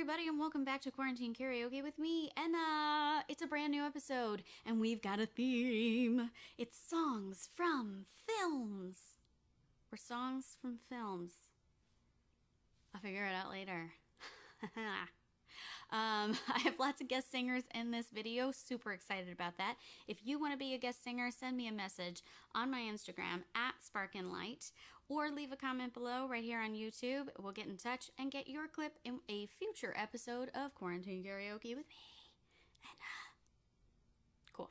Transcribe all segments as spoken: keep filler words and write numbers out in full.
everybody, and welcome back to Quarantine Karaoke with me, Enna. It's a brand new episode, and we've got a theme. It's songs from films. Or songs from films. I'll figure it out later. um, I have lots of guest singers in this video. Super excited about that. If you want to be a guest singer, send me a message on my Instagram, at sparkandlight, or leave a comment below right here on YouTube. We'll get in touch and get your clip in a future episode of Quarantine Karaoke with me. And, uh, cool.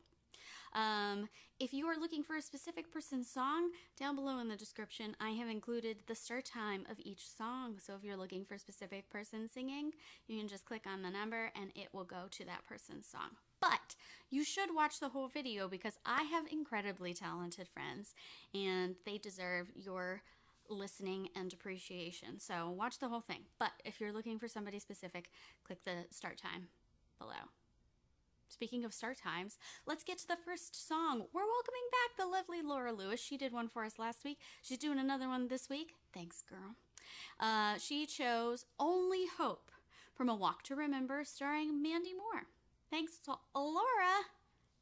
Um, if you are looking for a specific person's song, down below in the description, I have included the start time of each song. So if you're looking for a specific person singing, you can just click on the number and it will go to that person's song. But you should watch the whole video because I have incredibly talented friends and they deserve your listening and appreciation. So watch the whole thing. But if you're looking for somebody specific, click the start time below. Speaking of start times, let's get to the first song. We're welcoming back the lovely Laura Lewis. She did one for us last week. She's doing another one this week. Thanks, girl. Uh, she chose Only Hope from A Walk to Remember starring Mandy Moore. Thanks to Laura.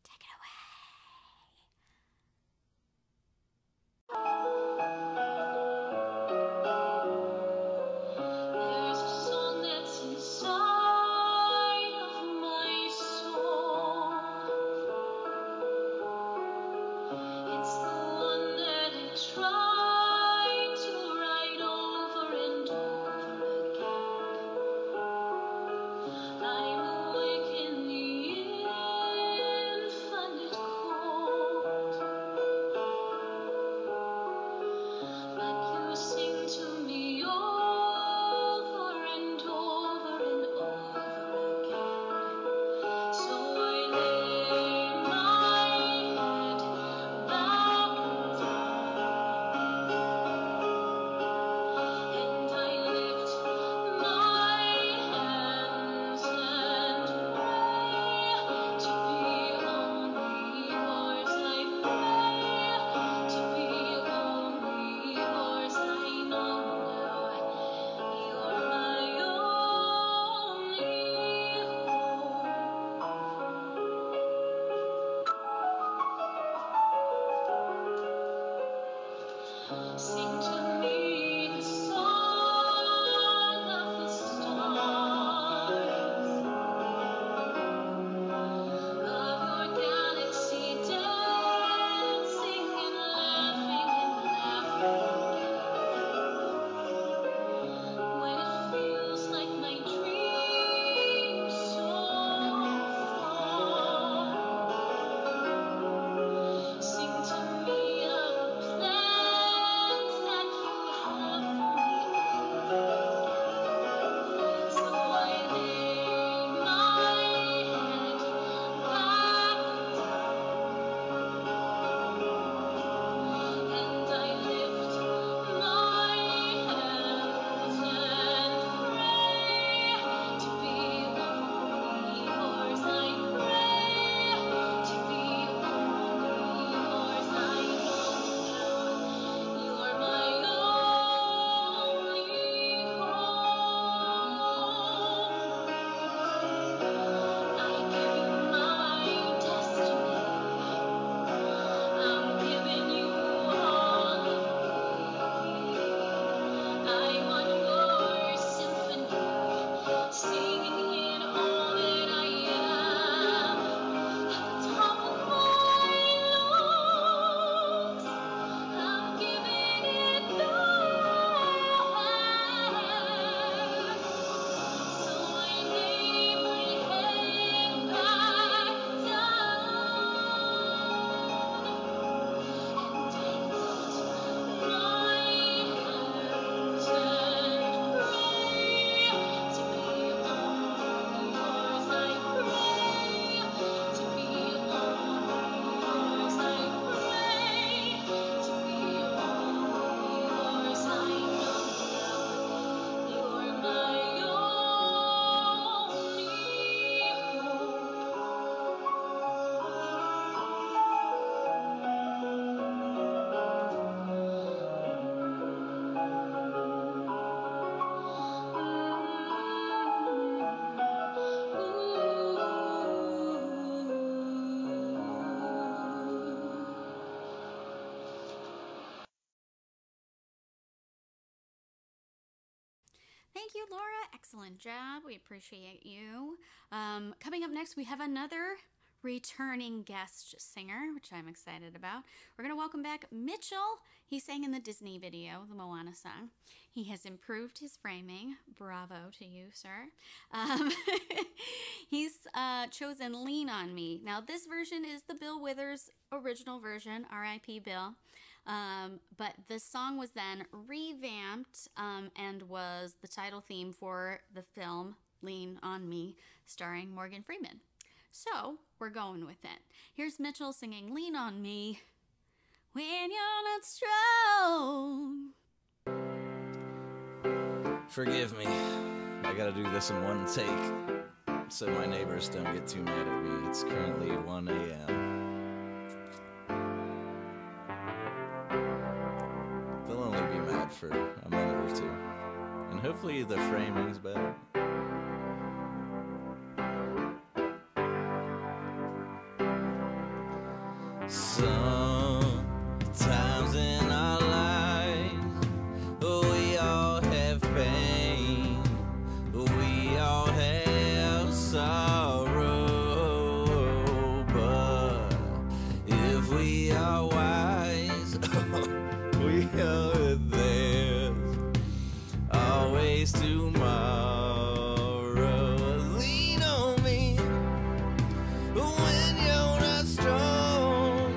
Take it away. There's a song that's inside. you, Laura. Excellent job. We appreciate you. Um, coming up next, we have another returning guest singer, which I'm excited about. We're going to welcome back Mitchell. He sang in the Disney video, the Moana song. He has improved his framing. Bravo to you, sir. Um, he's uh, chosen Lean on Me. Now, this version is the Bill Withers original version, R I P Bill. Um, but the song was then revamped um, and was the title theme for the film Lean on Me, starring Morgan Freeman. So we're going with it. Here's Mitchell singing Lean on Me. When you're not strong. Forgive me. I gotta do this in one take so my neighbors don't get too mad at me. It's currently one A M They'll only be mad for a minute or two. And hopefully the framing's better. Sometimes in our lives, we all have pain, we all have sorrow, but if we are wise, we are there's always tomorrow. Lean on me when you're not strong.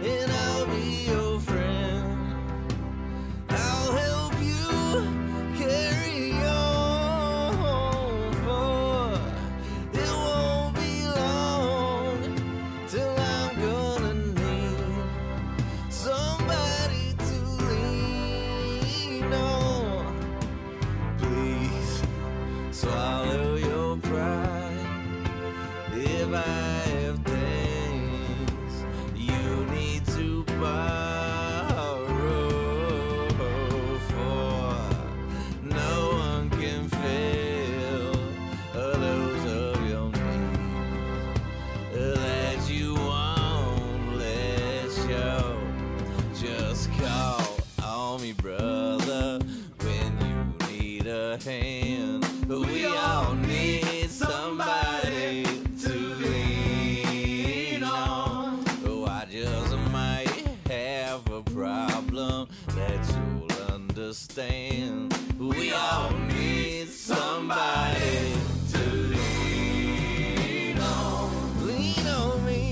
We all need somebody to lean on. Lean on me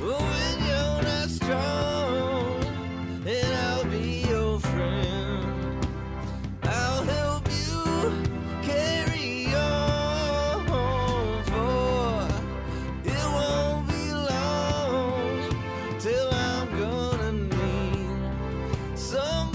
when you're not strong, and I'll be your friend. I'll help you carry on, for it won't be long till I'm gonna need somebody.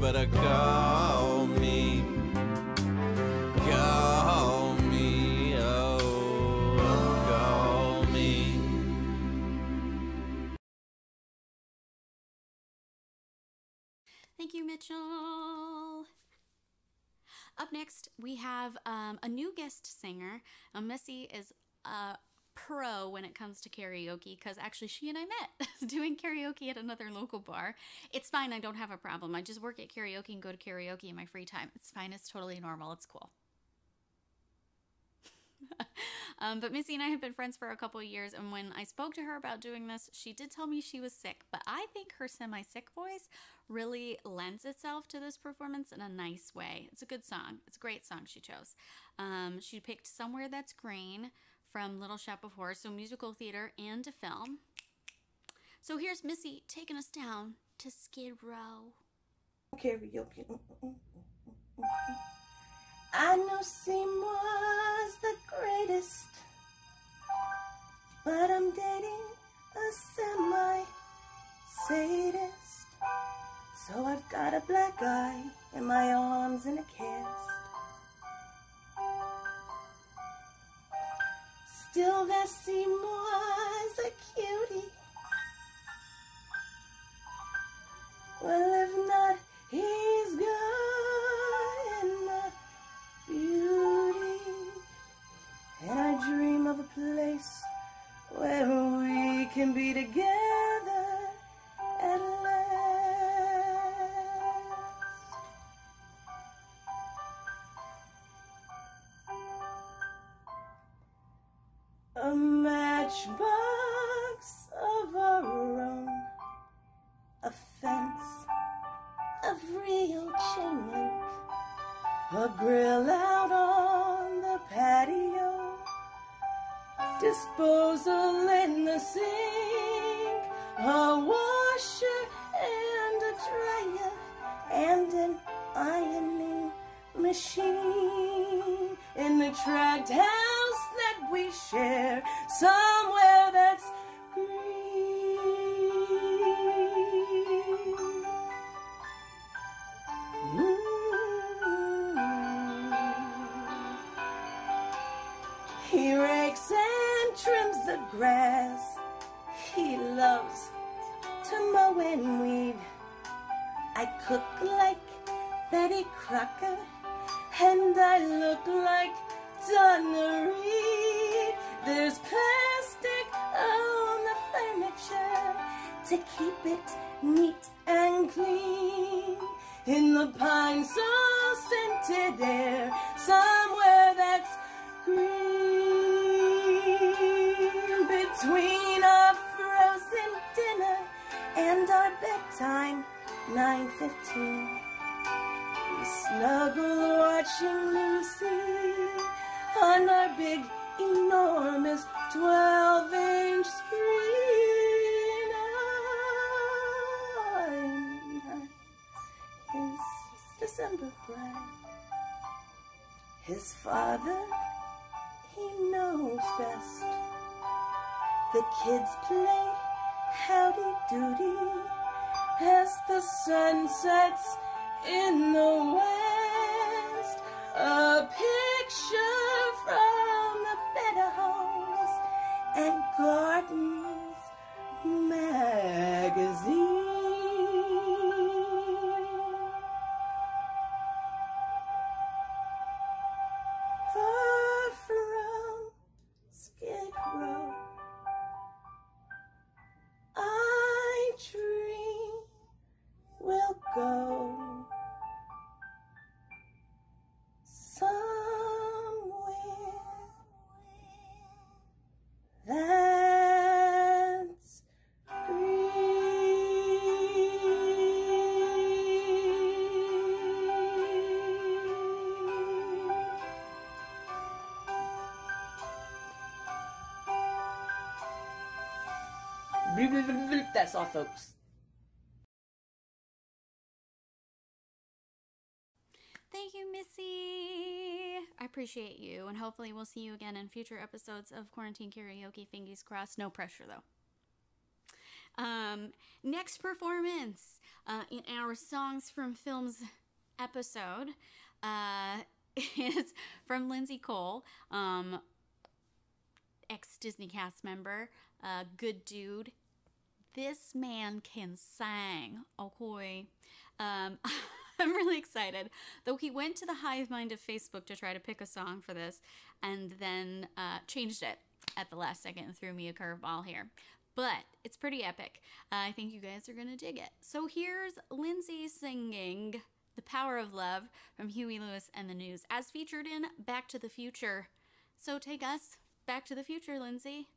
Better call me, call me, oh, call me. Thank you, Mitchell. Up next, we have um, a new guest singer. Uh, Missy is a uh, pro when it comes to karaoke, because actually she and I met doing karaoke at another local bar. It's fine. I don't have a problem. I just work at karaoke and go to karaoke in my free time. It's fine. It's totally normal. It's cool. um, but Missy and I have been friends for a couple of years, and when I spoke to her about doing this, she did tell me she was sick, but I think her semi-sick voice really lends itself to this performance in a nice way. It's a good song. It's a great song she chose. Um, she picked Somewhere That's Green from Little Shop of Horrors, so musical theater and to film. So here's Missy taking us down to Skid Row. Karaoke. I know Seymour's the greatest, but I'm dating a semi-sadist. So I've got a black eye and my arms in a cast. Still that Seymour's a cutie. Well, if not, he's gone in the beauty. And I dream of a place where we can be together at last. A matchbox of our own, a fence of real chain link, a grill out on the patio, disposal in the sink, a washer and a dryer, and an ironing machine. In the tract house that we share, somewhere that's he rakes and trims the grass. He loves to mow and weed. I cook like Betty Crocker, and I look like Donna Reed. There's plastic on the furniture to keep it neat and clean. In the pine so scented air, somewhere that's green. Between our frozen dinner and our bedtime, nine fifteen, we snuggle watching Lucy on our big, enormous twelve-inch screen. Oh, his December bride, his father, he knows best. The kids play Howdy Doody as the sun sets in the west. A picture from the better homes and gardens magazine. Far from Skid Row, I dream we'll go somewhere that's green. That's all, folks. Thank you, Missy. I appreciate you, and hopefully we'll see you again in future episodes of Quarantine Karaoke. Fingers crossed. No pressure, though. Um, next performance uh, in our Songs from Films episode uh, is from Lindsey Cole, um, ex-Disney cast member, uh, good dude. This man can sing, okay? Um, I'm really excited. Though he went to the hive mind of Facebook to try to pick a song for this, and then uh, changed it at the last second and threw me a curveball here. But it's pretty epic. Uh, I think you guys are gonna dig it. So here's Lindsey singing The Power of Love from Huey Lewis and the News, as featured in Back to the Future. So take us back to the future, Lindsey.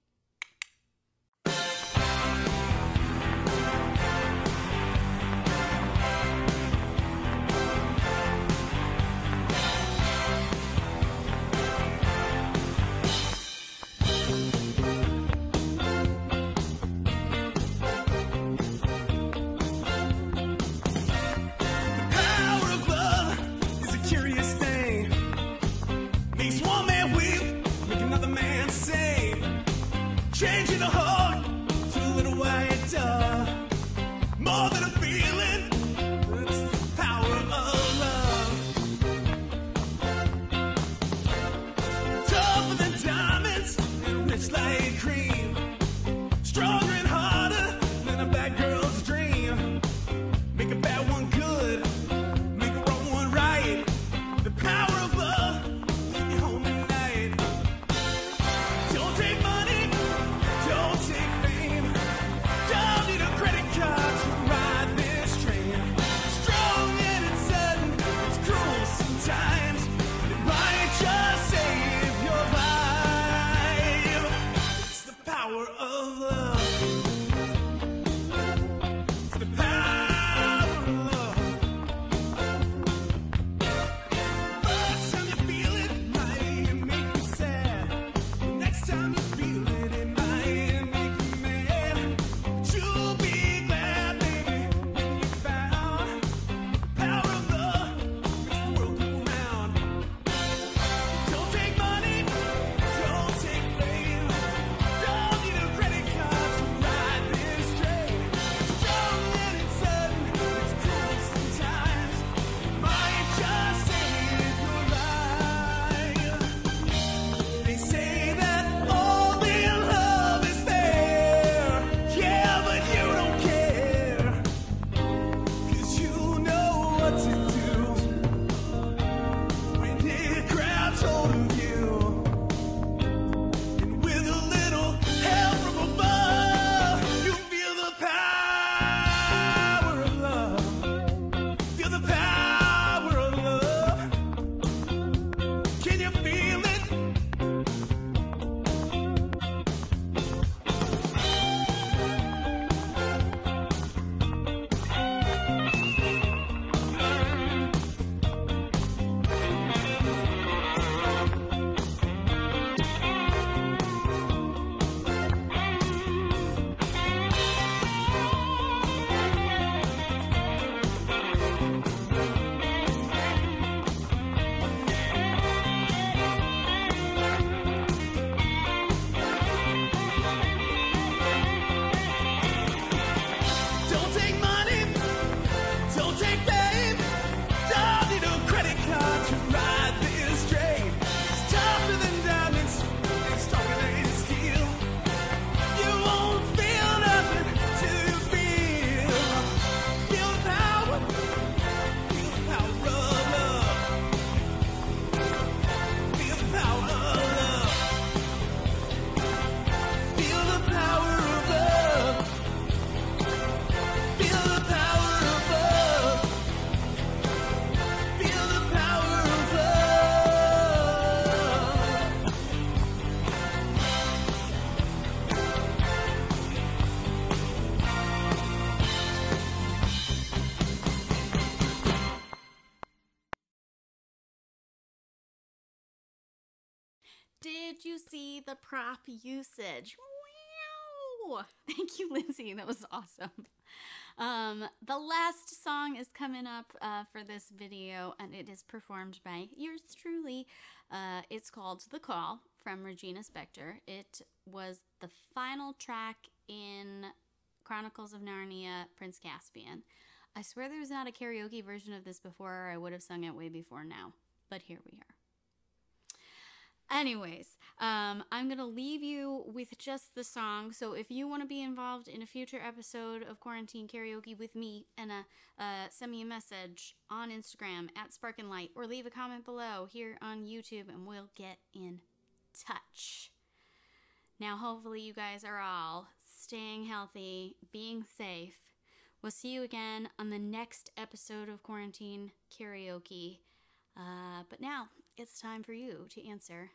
Did you see the prop usage? Wow! Thank you, Lindsey. That was awesome. Um, the last song is coming up uh, for this video, and it is performed by yours truly. Uh, it's called The Call from Regina Spektor. It was the final track in Chronicles of Narnia: Prince Caspian. I swear there was not a karaoke version of this before, or I would have sung it way before now. But here we are. Anyways, um, I'm going to leave you with just the song. So if you want to be involved in a future episode of Quarantine Karaoke with me, Enna, uh, send me a message on Instagram at sparkandlight or leave a comment below here on YouTube and we'll get in touch. Now, hopefully you guys are all staying healthy, being safe. We'll see you again on the next episode of Quarantine Karaoke. Uh, but now it's time for you to answer